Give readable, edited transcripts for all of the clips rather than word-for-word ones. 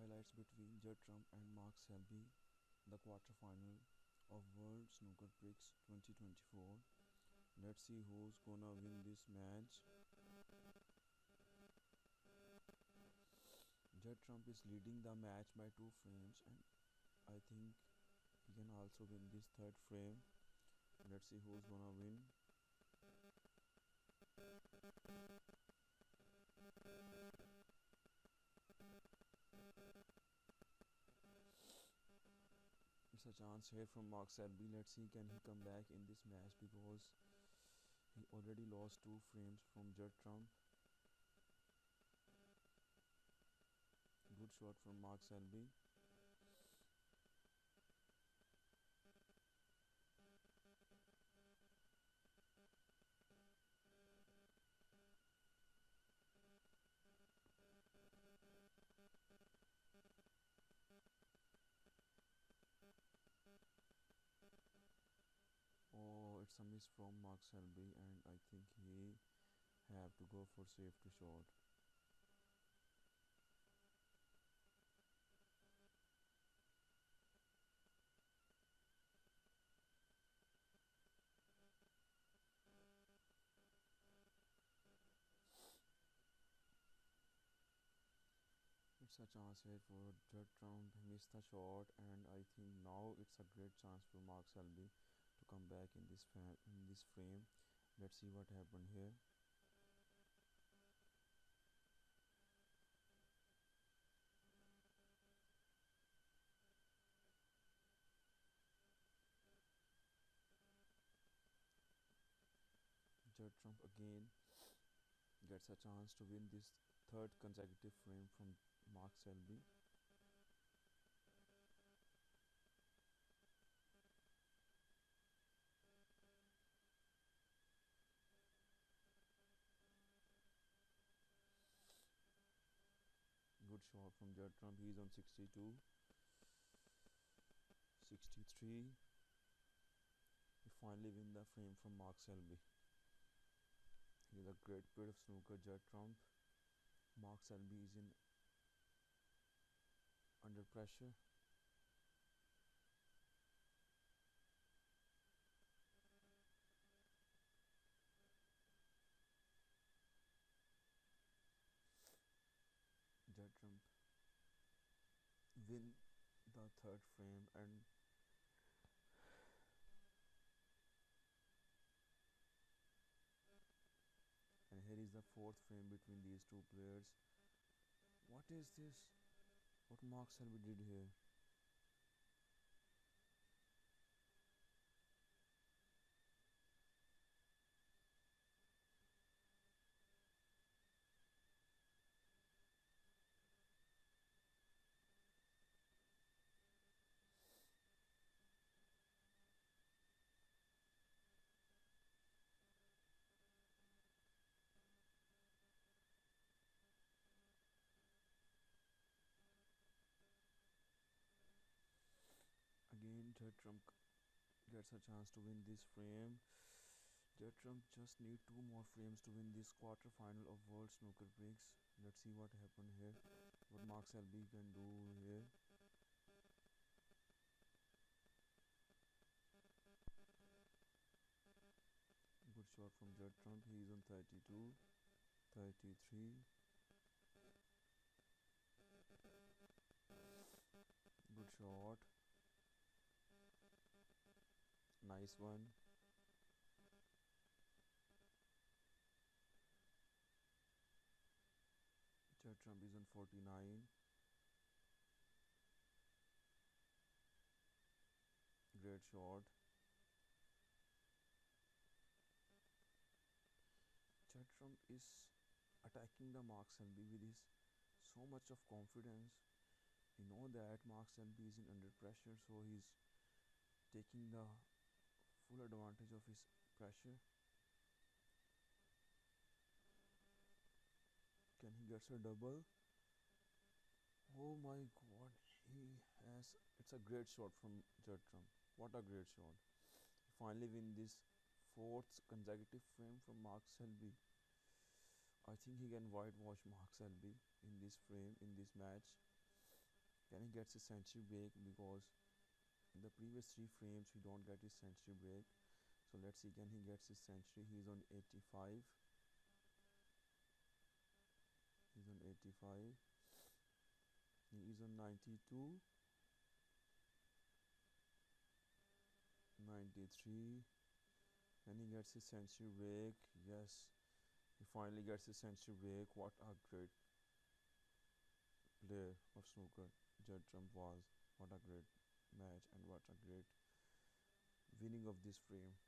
highlights between Judd Trump and Mark Selby, the quarterfinal of World Snooker Prix 2024. Let's see who's gonna win this match. Judd Trump is leading the match by 2 frames, and I think he can also win this third frame. Let's see who's gonna win. It's a chance here from Mark Selby. Let's see, can he come back in this match, because he already lost 2 frames from Judd Trump. Good shot from Mark Selby. Oh, it's a miss from Mark Selby, and I think he have to go for safety shot. It's a chance here for Judd Trump. He missed the shot, and I think now it's a great chance for Mark Selby to come back in this frame. Let's see what happened here. Judd Trump again gets a chance to win this third consecutive frame from Mark Selby. Good shot from Judd Trump. He's on 62, 63. He finally win the frame from Mark Selby. He's a great bit of snooker, Judd Trump. Mark Selby is in under pressure. Judd Trump win the third frame, and here is the fourth frame between these two players. What is this? What Mark Selby did here? Again, Judd Trump gets a chance to win this frame. Judd Trump just need 2 more frames to win this quarterfinal of World Snooker Prix. Let's see what happened here. What Mark Selby can do here. Good shot from Judd Trump. He's on 32, 33. Good shot. Nice one. Judd Trump is on 49. Great shot. Judd Trump is attacking the Mark Selby with his so much of confidence. You know that Mark Selby is in under pressure, so he's taking the full advantage of his pressure. Can he get a double? Oh my god, he has. It's a great shot from Judd Trump. What a great shot. He finally win this 4th consecutive frame from Mark Selby. I think he can whitewash Mark Selby in this frame, in this match. Then he gets his century break, because in the previous three frames he don't get his century break. So let's see, can he gets his century? He's on 85. He's on 85. He is on 92. 93. Then he gets his century break. Yes, he finally gets his century break. What a great player of snooker Judd Trump was. What a great match and what a great winning of this frame.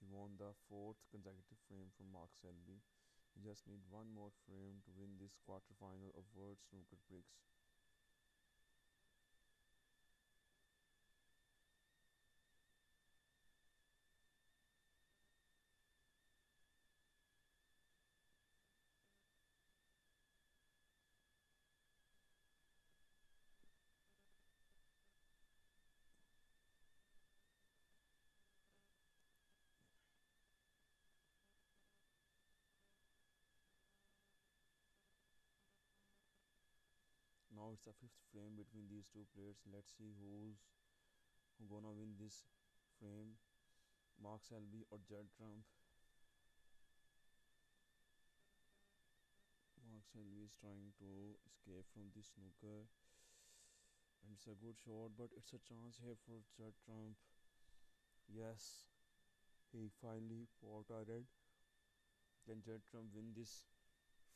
He won the fourth consecutive frame from Mark Selby. He just need one more frame to win this quarterfinal of World Snooker Prix. Now it's a fifth frame between these two players. Let's see who's gonna win this frame, Mark Selby or Judd Trump. Mark Selby is trying to escape from this snooker, and it's a good shot, but it's a chance here for Judd Trump. Yes, he finally potted. Can Judd Trump win this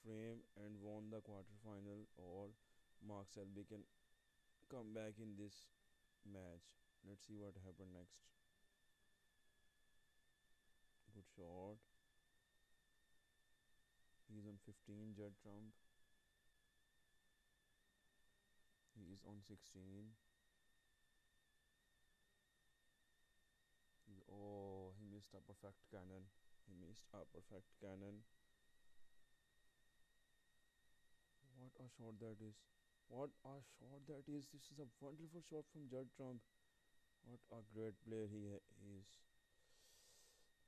frame and won the quarterfinal, or Mark Selby can come back in this match? Let's see what happened next. Good shot. He is on 15, Judd Trump. He is on 16. Oh, he missed a perfect cannon. He missed a perfect cannon. What a shot that is. What a shot that is. This is a wonderful shot from Judd Trump. What a great player he is.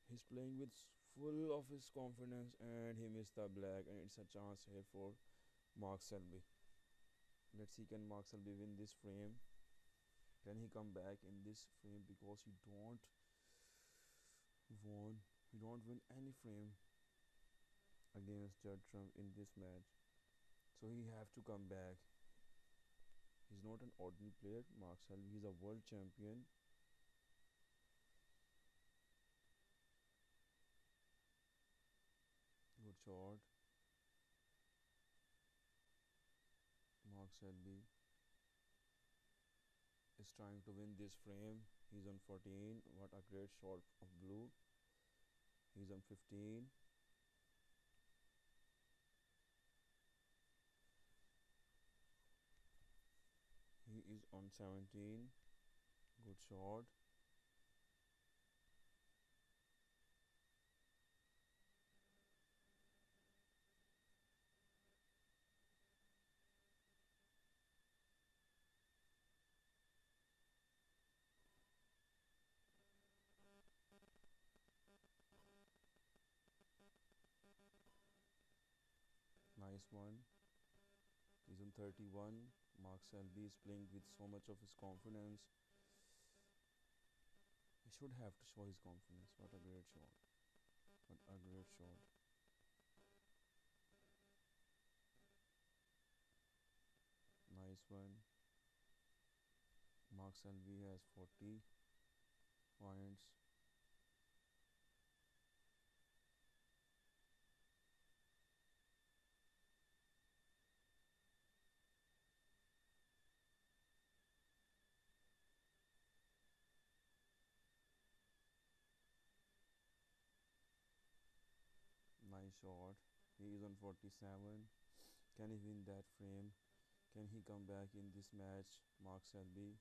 He's playing with full of his confidence, and he missed the black, and it's a chance here for Mark Selby. Let's see, can Mark Selby win this frame? Can he come back in this frame? Because he don't win any frame against Judd Trump in this match. So he have to come back. He's not an ordinary player, Mark Selby. He's a world champion. Good shot, Mark Selby is trying to win this frame. He's on 14. What a great shot of blue. He's on 15. He is on 17. Good shot. Nice one. He's on 31. Mark Selby is playing with so much of his confidence. He should have to show his confidence. What a great shot. What a great shot. Nice one. Mark Selby has 40 points. Nice shot. He is on 47. Can he win that frame? Can he come back in this match, Mark Selby?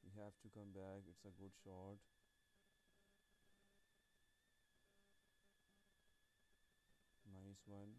He have to come back. It's a good shot. Nice one.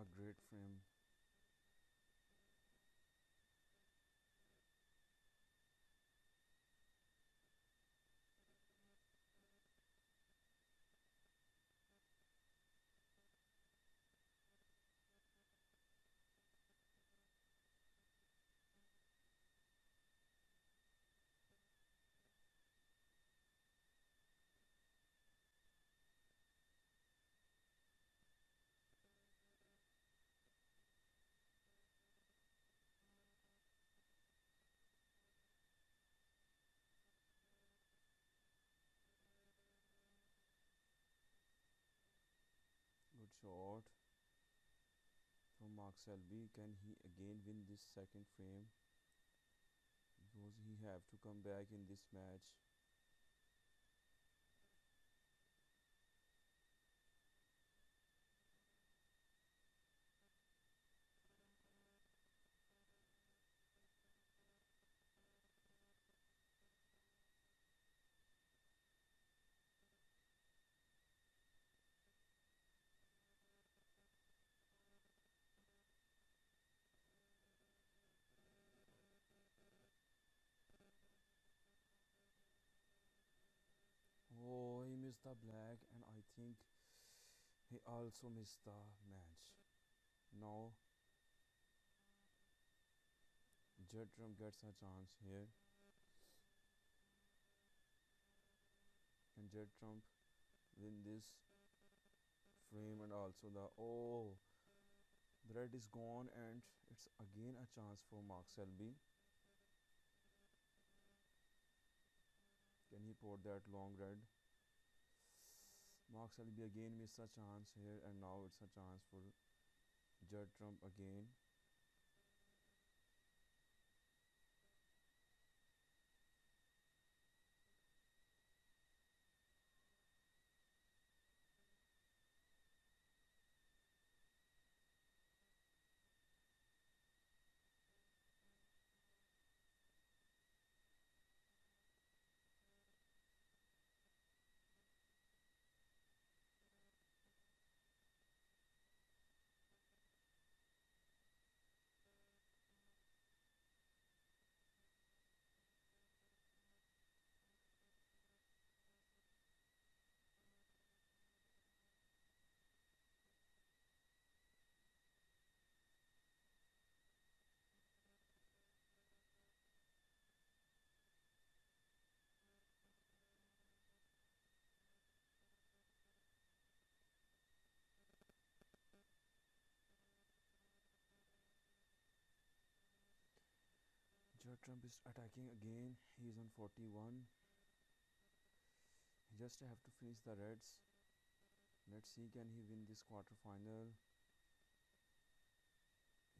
a great frame. Good shot from Mark Selby. Can he again win this second frame? Does he have to come back in this match? Missed the black, and I think he also missed the match. Now Judd Trump gets a chance here, and Judd Trump win this frame and also the the red is gone, and it's again a chance for Mark Selby. Can he pour that long red? Mark Selby again missed a chance here, and now it's a chance for Judd Trump again. Judd Trump is attacking again. He is on 41. He just have to finish the reds. Let's see, can he win this quarterfinal?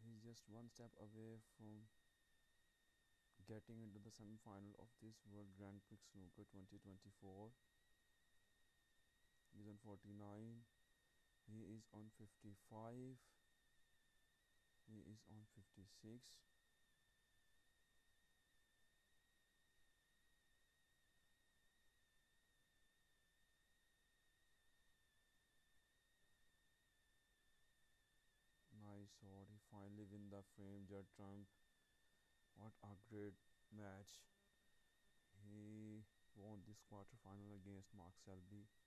He's just one step away from getting into the semi-final of this World Grand Prix Snooker 2024. He's on 49. He is on 55. He is on 56. Nice shot. He finally win the frame, Judd Trump. What a great match. He won this quarterfinal against Mark Selby.